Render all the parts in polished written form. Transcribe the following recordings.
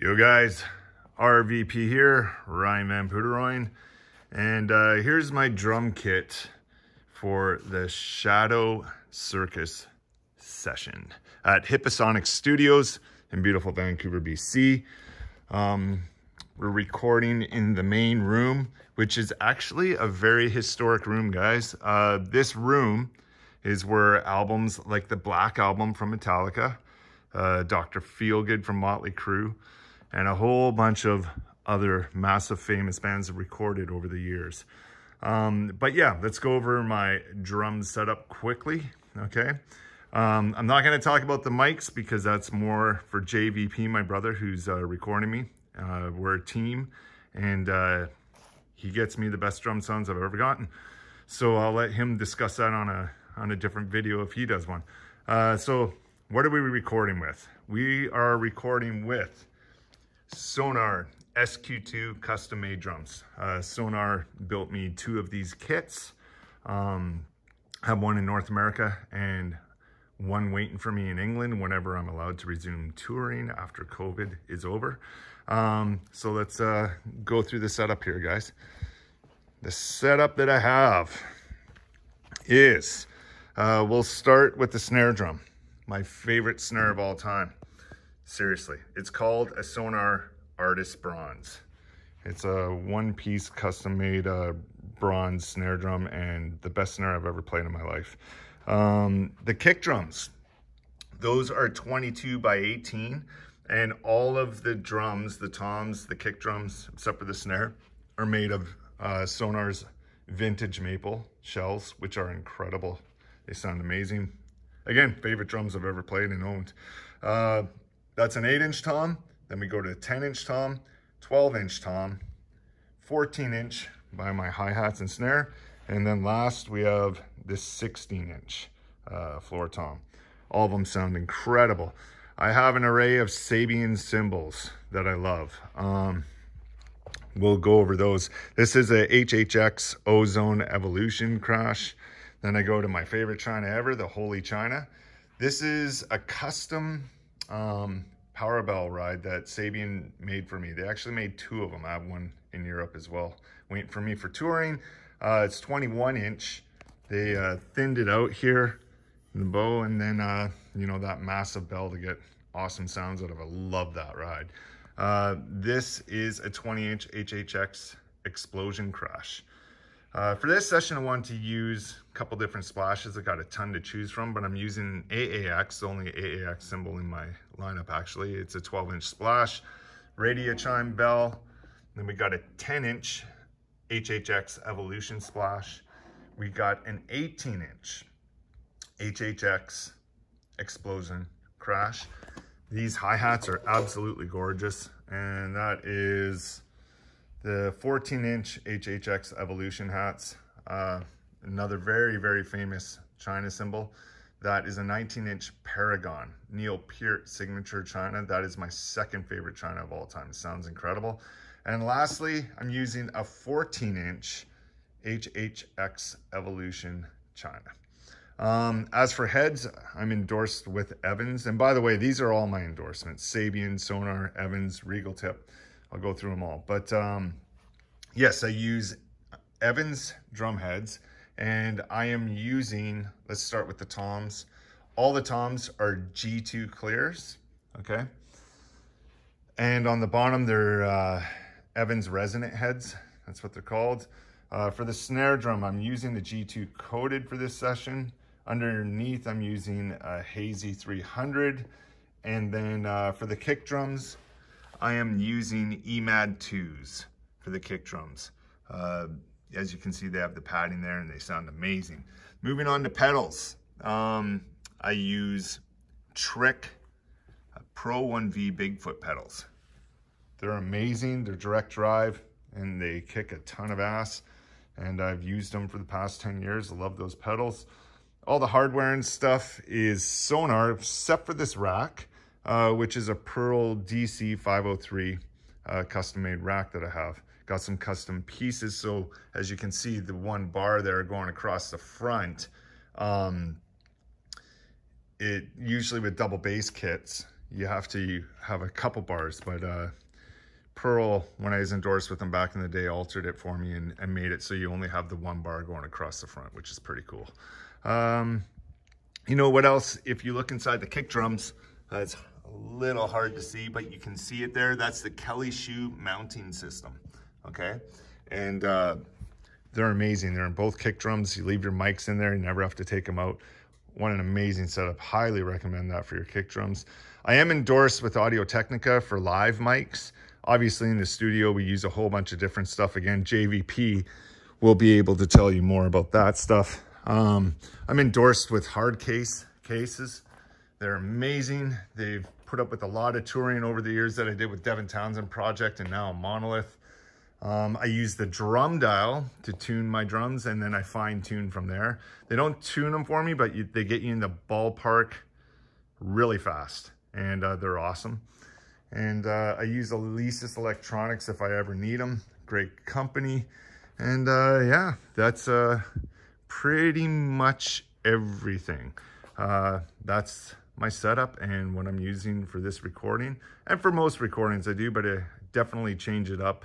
Yo guys, RVP here, Ryan Van Poederooyen, and here's my drum kit for the Shadow Circus Session at Hipposonic Studios in beautiful Vancouver, BC. We're recording in the main room, which is actually a very historic room, guys. This room is where albums like the Black Album from Metallica, Dr. Feelgood from Motley Crue, and a whole bunch of other massive famous bands recorded over the years. But yeah, let's go over my drum setup quickly, okay? I'm not going to talk about the mics because that's more for JVP, my brother, who's recording me. We're a team, and he gets me the best drum sounds I've ever gotten. So I'll let him discuss that on a different video if he does one. So what are we recording with? We are recording with Sonor SQ2 custom-made drums. Sonor built me two of these kits. Have one in North America and one waiting for me in England whenever I'm allowed to resume touring after COVID is over. So let's go through the setup here, guys. The setup that I have is, we'll start with the snare drum. My favorite snare of all time. Seriously, it's called a Sonor Artist Bronze. It's a one-piece custom-made bronze snare drum, and the best snare I've ever played in my life. The kick drums, those are 22 by 18, and all of the drums, the toms, the kick drums, except for the snare, are made of Sonor's vintage maple shells, which are incredible. They sound amazing. Again, favorite drums I've ever played and owned. That's an 8-inch tom. Then we go to a 10-inch tom, 12-inch tom, 14-inch by my hi-hats and snare. And then last, we have this 16-inch floor tom. All of them sound incredible. I have an array of Sabian cymbals that I love. We'll go over those. This is a HHX Ozone Evolution crash. Then I go to my favorite China ever, the Holy China. This is a custom Power Bell ride that Sabian made for me. They actually made two of them. I have one in Europe as well, waiting for me for touring. It's 21-inch. They thinned it out here in the bow, and then, you know, that massive bell to get awesome sounds out of it. I love that ride. This is a 20-inch HHX Explosion crash. For this session, I wanted to use a couple different splashes. I got a ton to choose from, but I'm using AAX, the only AAX symbol in my lineup, actually. It's a 12-inch splash, radio chime bell. Then we got a 10-inch HHX Evolution splash. We got an 18-inch HHX Explosion crash. These hi-hats are absolutely gorgeous, and that is the 14-inch HHX Evolution hats. Another very, very famous China symbol. That is a 19-inch Paragon, Neil Peart Signature China. That is my second favorite China of all time. It sounds incredible. And lastly, I'm using a 14-inch HHX Evolution China. As for heads, I'm endorsed with Evans. And by the way, these are all my endorsements. Sabian, Sonor, Evans, Regal Tip. I'll go through them all. But yes, I use Evans drum heads, and I am using, let's start with the toms. All the toms are G2 clears, okay? And on the bottom, they're Evans resonant heads. That's what they're called. For the snare drum, I'm using the G2 coated for this session. Underneath, I'm using a Hazy 300. And then for the kick drums, I am using EMAD 2s for the kick drums. As you can see, they have the padding there and they sound amazing. Moving on to pedals. I use Trick Pro 1V Bigfoot pedals. They're amazing, they're direct drive, and they kick a ton of ass. And I've used them for the past 10 years, I love those pedals. All the hardware and stuff is Sonor, except for this rack. Which is a Pearl DC 503 custom-made rack that I have. Got some custom pieces, so as you can see, the one bar there going across the front, it usually with double bass kits, you have to have a couple bars, but Pearl, when I was endorsed with them back in the day, altered it for me and made it so you only have the one bar going across the front, which is pretty cool. You know what else? If you look inside the kick drums, it's a little hard to see, but you can see it there. That's the Kelly Shoe mounting system, okay? And they're amazing. They're in both kick drums. You leave your mics in there. You never have to take them out. What an amazing setup. Highly recommend that for your kick drums. I am endorsed with Audio Technica for live mics. Obviously, in the studio, we use a whole bunch of different stuff. Again, JVP will be able to tell you more about that stuff. I'm endorsed with Hard Case cases. They're amazing. They've put up with a lot of touring over the years that I did with Devin Townsend Project and now Monolith. I use the drum dial to tune my drums, and then I fine tune from there. They don't tune them for me, but they get you in the ballpark really fast, and they're awesome. And I use Alesis Electronics if I ever need them. Great company. And yeah, that's pretty much everything. That's my setup and what I'm using for this recording. And for most recordings I do, but I definitely change it up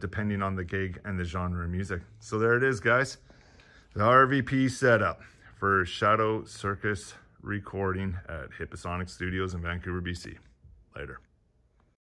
depending on the gig and the genre of music. So there it is, guys. The RVP setup for Shadow Circus recording at Hipposonic Studios in Vancouver, BC. Later.